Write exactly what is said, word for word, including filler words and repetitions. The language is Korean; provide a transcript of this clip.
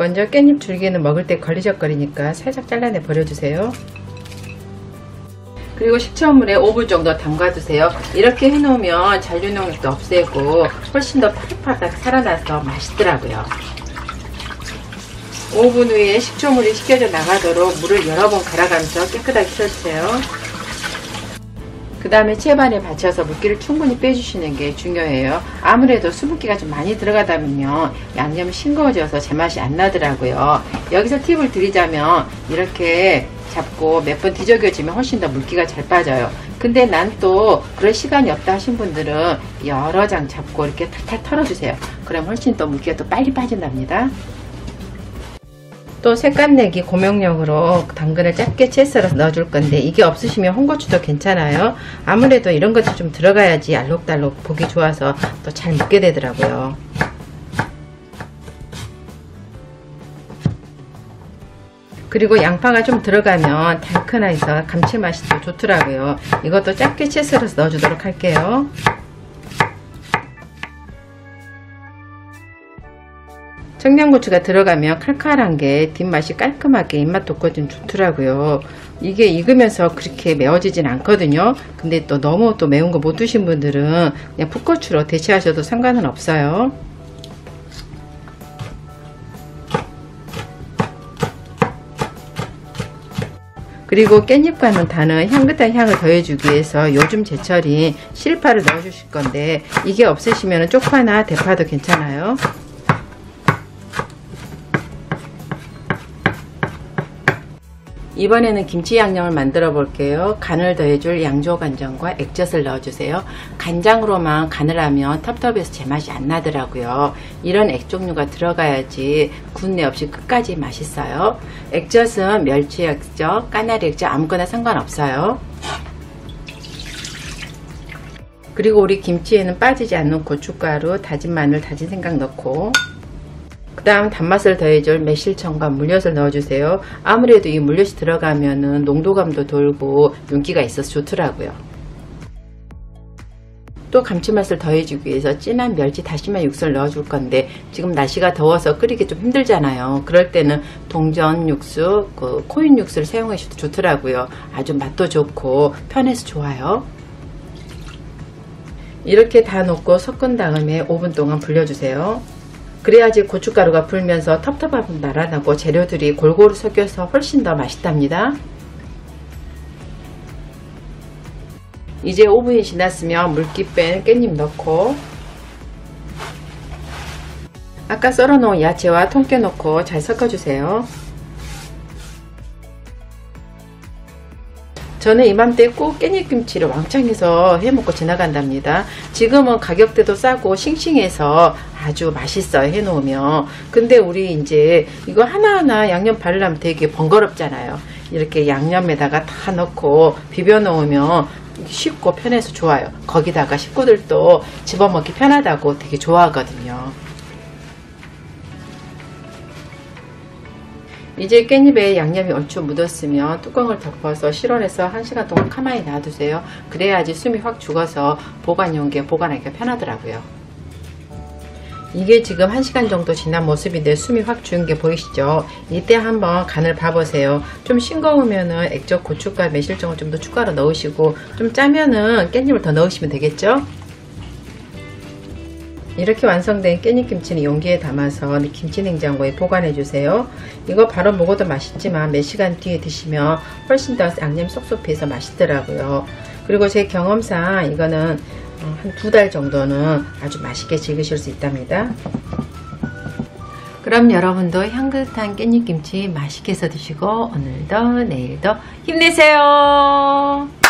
먼저 깻잎 줄기는 먹을 때 걸리적거리니까 살짝 잘라내 버려주세요. 그리고 식초물에 오 분 정도 담가두세요. 이렇게 해놓으면 잔류농도 없애고 훨씬 더 파닥파닥 살아나서 맛있더라고요. 오 분 후에 식초물이 식혀져 나가도록 물을 여러 번 갈아가면서 깨끗하게 씻어주세요. 그 다음에 채반에 받쳐서 물기를 충분히 빼주시는 게 중요해요. 아무래도 수분기가 좀 많이 들어가다 보면 양념이 싱거워져서 제맛이 안 나더라고요. 여기서 팁을 드리자면 이렇게 잡고 몇 번 뒤적여지면 훨씬 더 물기가 잘 빠져요. 근데 난 또 그럴 시간이 없다 하신 분들은 여러 장 잡고 이렇게 탈탈 털어주세요. 그럼 훨씬 더 물기가 또 빨리 빠진답니다. 또 색감내기 고명용으로 당근을 짧게 채 썰어서 넣어줄 건데 이게 없으시면 홍고추도 괜찮아요. 아무래도 이런 것도 좀 들어가야지 알록달록 보기 좋아서 또 잘 먹게 되더라고요. 그리고 양파가 좀 들어가면 달큰해서 감칠맛이 더 좋더라고요. 이것도 짧게 채 썰어서 넣어주도록 할게요. 청양고추가 들어가면 칼칼한 게 뒷맛이 깔끔하게 입맛 돋궈주면 좋더라고요. 이게 익으면서 그렇게 매워지진 않거든요. 근데 또 너무 또 매운 거 못 드신 분들은 그냥 풋고추로 대체하셔도 상관은 없어요. 그리고 깻잎과는 다른 향긋한 향을 더해주기 위해서 요즘 제철인 실파를 넣어주실 건데 이게 없으시면 쪽파나 대파도 괜찮아요. 이번에는 김치 양념을 만들어 볼게요. 간을 더해줄 양조간장과 액젓을 넣어주세요. 간장으로만 간을 하면 텁텁해서 제맛이 안 나더라고요. 이런 액 종류가 들어가야지 군내 없이 끝까지 맛있어요. 액젓은 멸치 액젓, 까나리 액젓 아무거나 상관없어요. 그리고 우리 김치에는 빠지지 않는 고춧가루, 다진 마늘, 다진 생강 넣고 그 다음 단맛을 더해줄 매실청과 물엿을 넣어주세요. 아무래도 이 물엿이 들어가면은 농도감도 돌고 윤기가 있어서 좋더라고요. 또 감칠맛을 더해주기 위해서 진한 멸치 다시마 육수를 넣어줄 건데 지금 날씨가 더워서 끓이기 좀 힘들잖아요. 그럴 때는 동전 육수, 그 코인 육수를 사용하셔도 좋더라고요. 아주 맛도 좋고 편해서 좋아요. 이렇게 다 넣고 섞은 다음에 오 분 동안 불려주세요. 그래야지 고춧가루가 불면서 텁텁함은 날아나고 재료들이 골고루 섞여서 훨씬 더 맛있답니다. 이제 오 분이 지났으면 물기 뺀 깻잎 넣고 아까 썰어놓은 야채와 통깨 넣고 잘 섞어주세요. 저는 이맘때 꼭 깻잎김치를 왕창 해서 해먹고 지나간답니다. 지금은 가격대도 싸고 싱싱해서 아주 맛있어요, 해놓으면. 근데 우리 이제 이거 하나하나 양념 바르려면 되게 번거롭잖아요. 이렇게 양념에다가 다 넣고 비벼놓으면 쉽고 편해서 좋아요. 거기다가 식구들도 집어먹기 편하다고 되게 좋아하거든요. 이제 깻잎에 양념이 얼추 묻었으면 뚜껑을 덮어서 실온에서 한 시간 동안 가만히 놔두세요. 그래야지 숨이 확 죽어서 보관 용기에 보관하기가 편하더라고요. 이게 지금 한 시간 정도 지난 모습인데 숨이 확 죽은 게 보이시죠? 이때 한번 간을 봐보세요. 좀 싱거우면은 액젓, 고춧가루, 매실청을 좀 더 추가로 넣으시고 좀 짜면은 깻잎을 더 넣으시면 되겠죠? 이렇게 완성된 깻잎김치는 용기에 담아서 김치냉장고에 보관해주세요. 이거 바로 먹어도 맛있지만 몇 시간 뒤에 드시면 훨씬 더 양념이 쏙쏙해서 맛있더라고요. 그리고 제 경험상 이거는 한 두 달 정도는 아주 맛있게 즐기실 수 있답니다. 그럼 여러분도 향긋한 깻잎김치 맛있게 해서 드시고 오늘도 내일도 힘내세요.